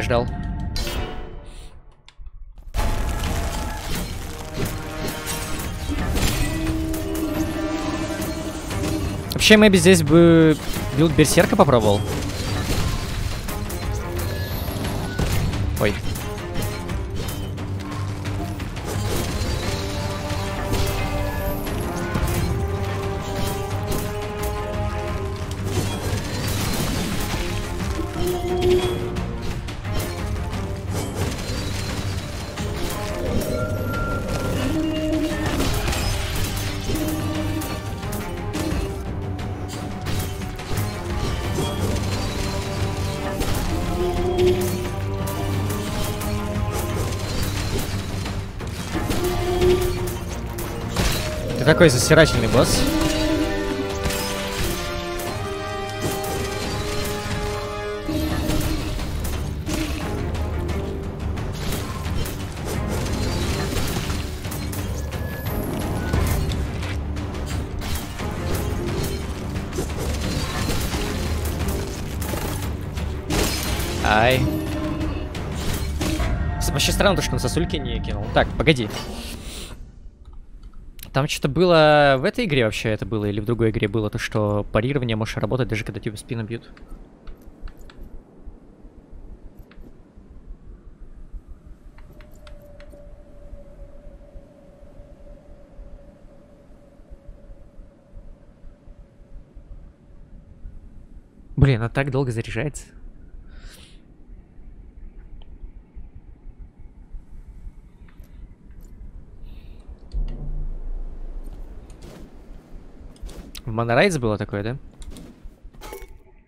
Ждал. Вообще, мэби здесь бы билд берсерка попробовал. Ой. Какой засирательный босс. Ай. Вообще странно, что он сосульки не кинул. Так, погоди. Там что-то было в этой игре вообще это было, или в другой игре было то, что парирование может работать, даже когда тебя в спину бьют. Блин, она так долго заряжается. В Монорайдс было такое, да?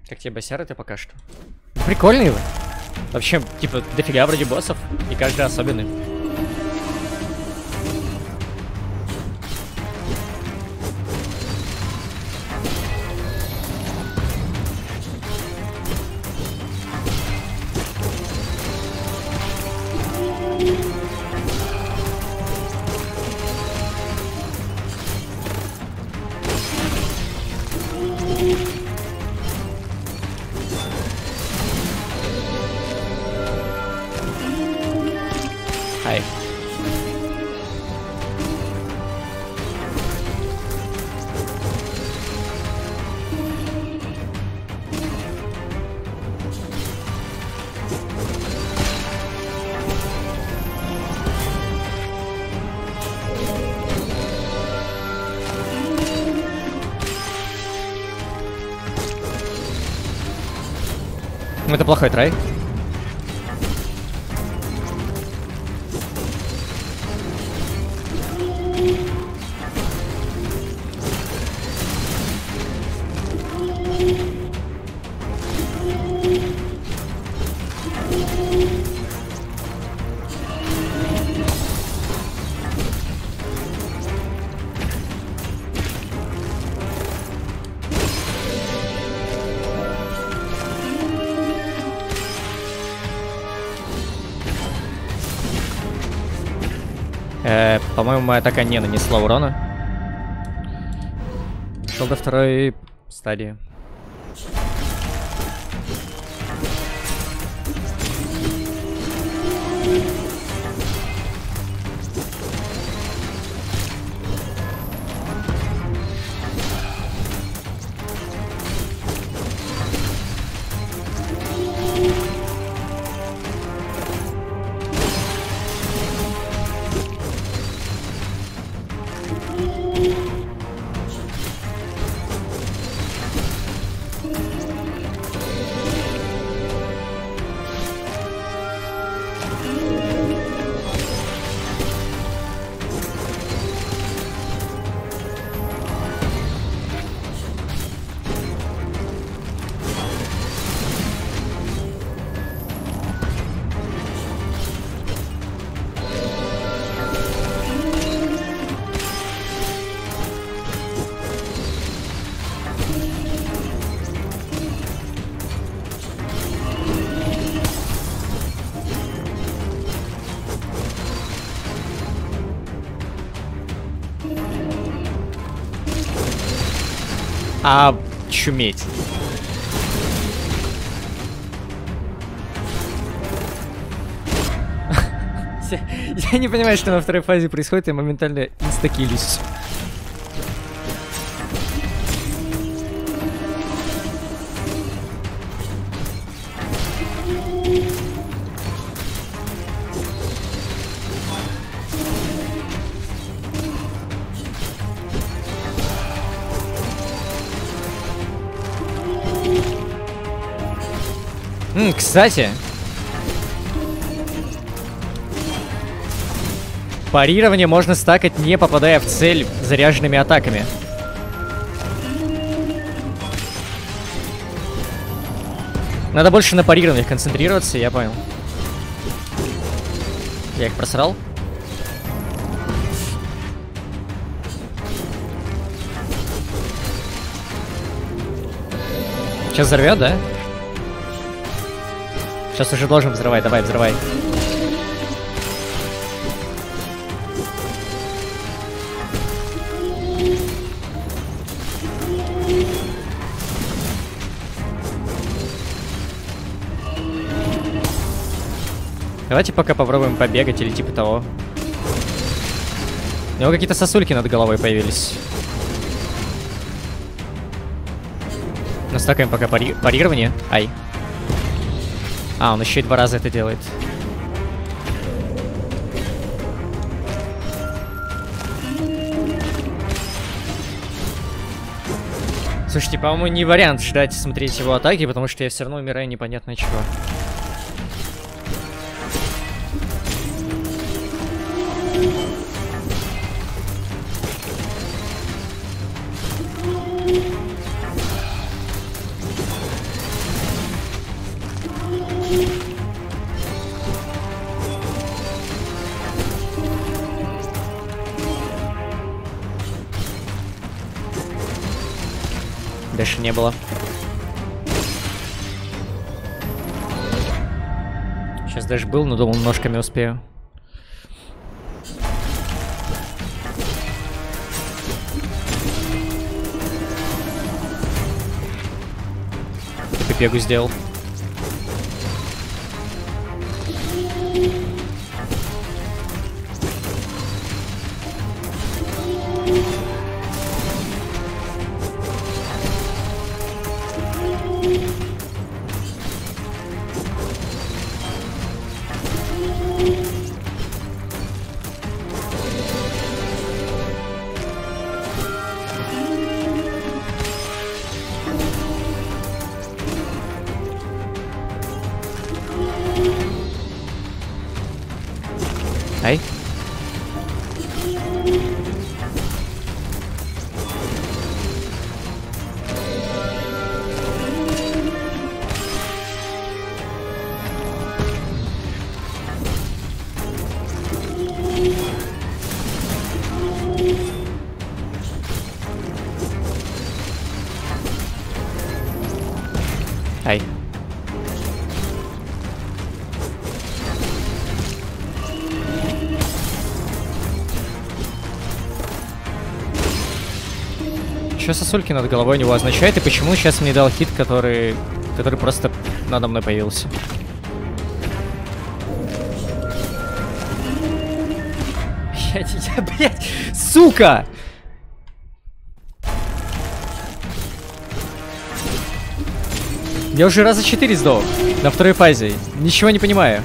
Как тебе босяры-то пока что? Прикольные вы. Вообще, типа, дофига вроде боссов. И каждый особенный. Это плохой трай. Э, По-моему, моя атака не нанесла урона. Шел до второй стадии. А чуметь. Я не понимаю, что на второй фазе происходит, и моментально инстакилюсь. Кстати, парирование можно стакать, не попадая в цель заряженными атаками. Надо больше на парированных концентрироваться, я понял. Я их просрал. Сейчас взорвет, да? Сейчас уже должен взрывать, давай, взрывай. Давайте пока попробуем побегать или типа того. У него какие-то сосульки над головой появились. Настакаем пока пари- парирование. Ай. А, он еще и два раза это делает. Слушайте, по-моему, не вариант ждать и смотреть его атаки, потому что я все равно умираю непонятно чего. Дальше не было. Сейчас даже был, но думал, ножками успею. Ты бегу сделал. Что сосульки над головой у него означает и почему сейчас мне дал хит, который, который просто надо мной появился? Блять, я, блять, сука! Я уже раза четыре сдох на второй фазе. Ничего не понимаю.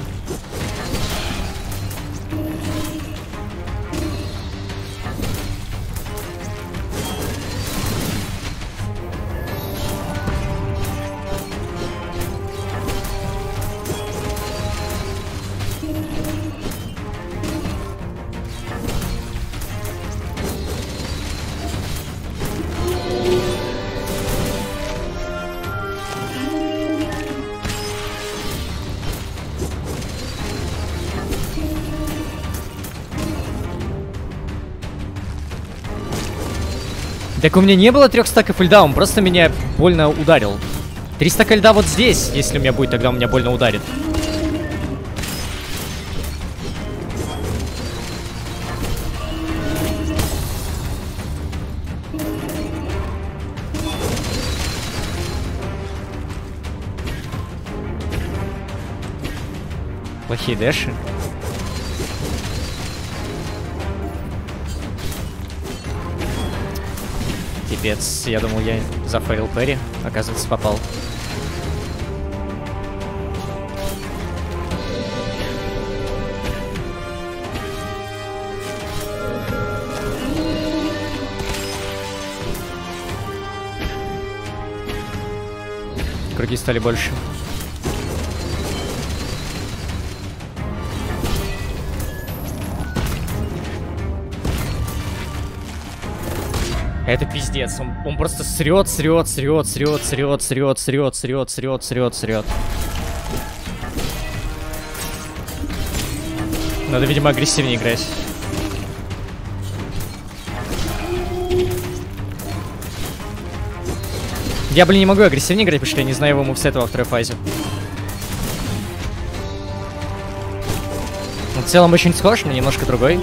Так у меня не было трех стаков льда, он просто меня больно ударил. Три стака льда вот здесь, если у меня будет, тогда он меня больно ударит. Плохие дэши. Я думал, я зафейлил Перри. Оказывается, попал. Круги стали больше. Это пиздец, он, он просто срет, срет, срет, срет, срет, срет, срет, срет, срет, срет, срет. Надо, видимо, агрессивнее играть. Я, блин, не могу агрессивнее играть, потому что я не знаю его мувсета во второй фазе. Но в целом очень схож, но немножко другой.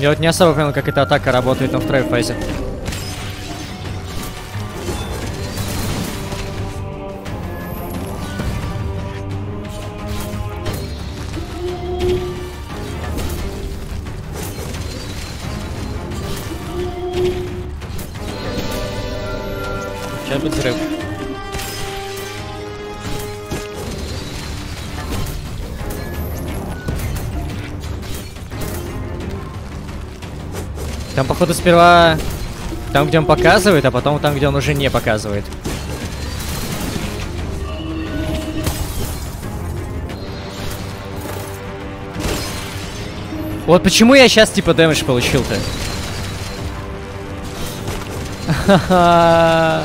Я вот не особо понял, как эта атака работает на второй фазе. Сейчас будет взрыв. Там, походу, сперва там, где он показывает, а потом там, где он уже не показывает. Вот почему я сейчас, типа, дэмэдж получил-то. Ха-ха-ха.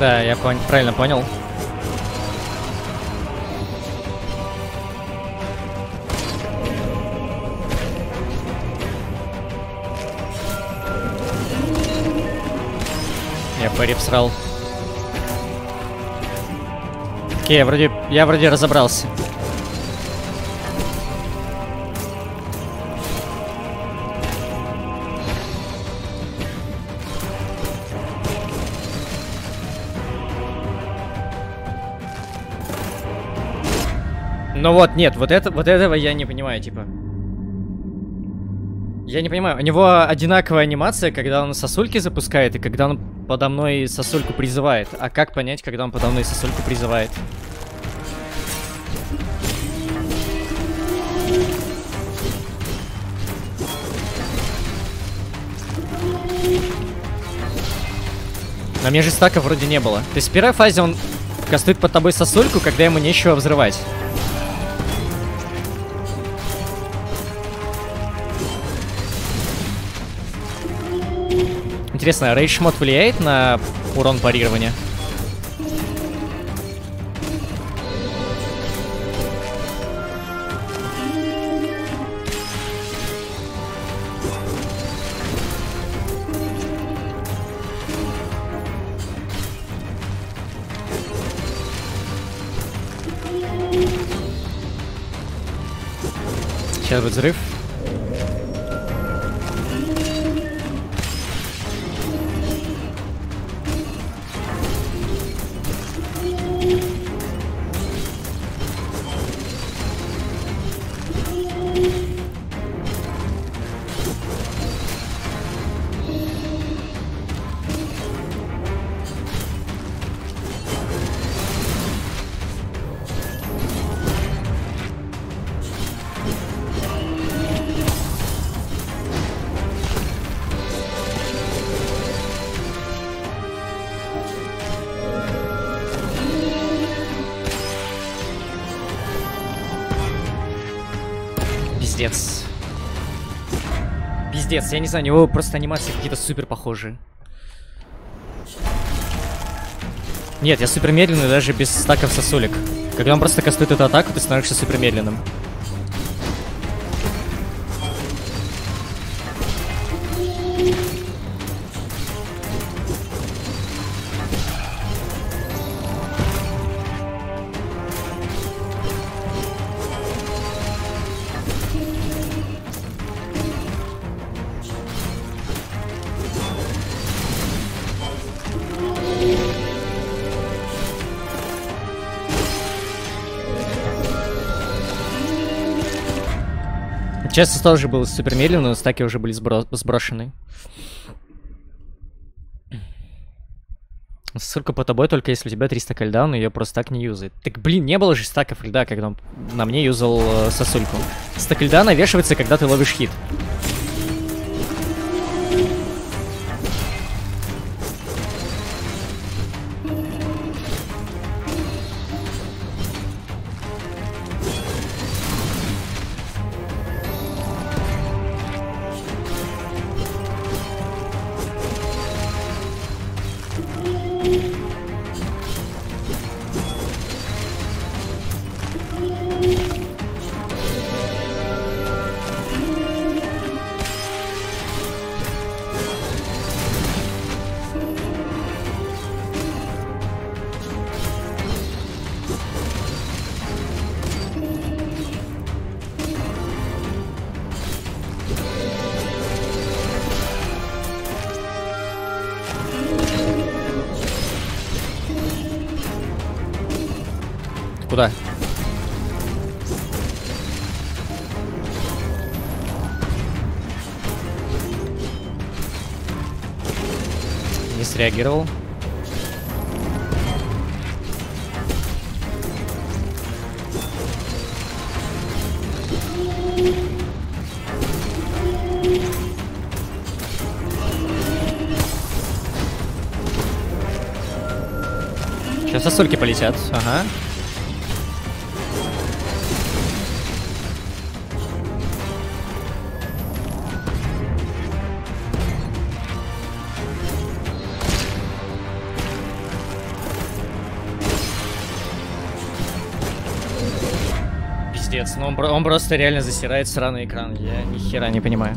Да, я пон- правильно понял. Я пари всрал. Окей, я вроде, я вроде разобрался. Ну вот, нет, вот, это, вот этого я не понимаю, типа. Я не понимаю, у него одинаковая анимация, когда он сосульки запускает и когда он подо мной сосульку призывает. А как понять, когда он подо мной сосульку призывает? На мне же стака вроде не было. То есть в первой фазе он кастует под тобой сосульку, когда ему нечего взрывать. Интересно, рейдж-мод влияет на урон парирования? Сейчас будет взрыв. Пиздец. Пиздец, я не знаю, у него просто анимации какие-то супер похожие. Нет, я супер медленный даже без стаков сосулек. Когда он просто кастует эту атаку, ты становишься супер медленным. Сейчас тоже было супер медленно, но стаки уже были сбро сброшены. Ссылка по тобой только если у тебя триста кальдаун, ее просто так не юзает. Так блин, не было же стаков льда, когда он на мне юзал э, сосульку. Стак льда навешивается, когда ты ловишь хит. Куда? Не среагировал. Сейчас сосульки полетят. Ага. Он, он просто реально засирает сраный экран. Я ни хера не понимаю.